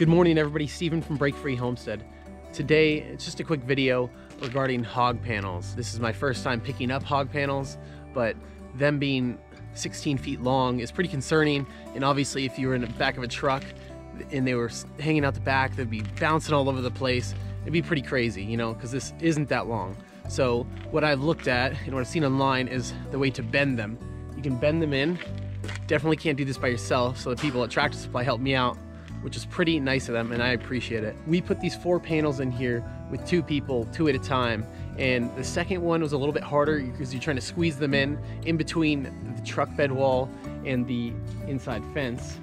Good morning, everybody. Stephen from Break Free Homestead. Today, it's just a quick video regarding hog panels. This is my first time picking up hog panels, but them being 16 feet long is pretty concerning. And obviously, if you were in the back of a truck and they were hanging out the back, they'd be bouncing all over the place. It'd be pretty crazy, you know, because this isn't that long. So what I've looked at and what I've seen online is the way to bend them. You can bend them in. Definitely can't do this by yourself, so the people at Tractor Supply helped me out, which is pretty nice of them, and I appreciate it. We put these 4 panels in here with 2 people, 2 at a time, and the second one was a little bit harder because you're trying to squeeze them in between the truck bed wall and the inside fence.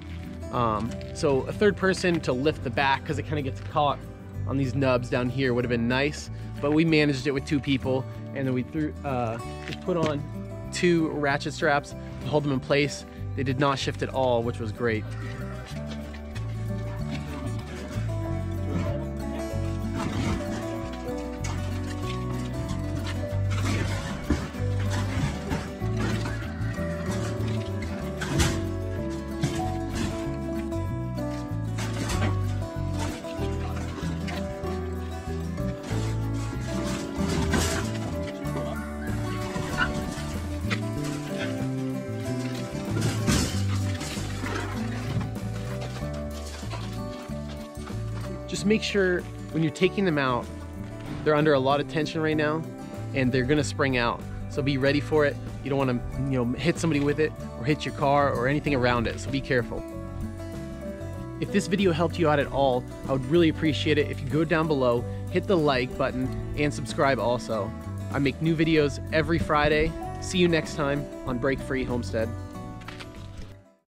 So a third person to lift the back, because it kind of gets caught on these nubs down here, would have been nice, but we managed it with 2 people, and then we put on 2 ratchet straps to hold them in place. They did not shift at all, which was great. Just make sure when you're taking them out, they're under a lot of tension right now, and they're gonna spring out. So be ready for it. You don't want to, hit somebody with it or hit your car or anything around it. So be careful. If this video helped you out at all, I would really appreciate it if you go down below, hit the like button, and subscribe also. I make new videos every Friday. See you next time on Break Free Homestead.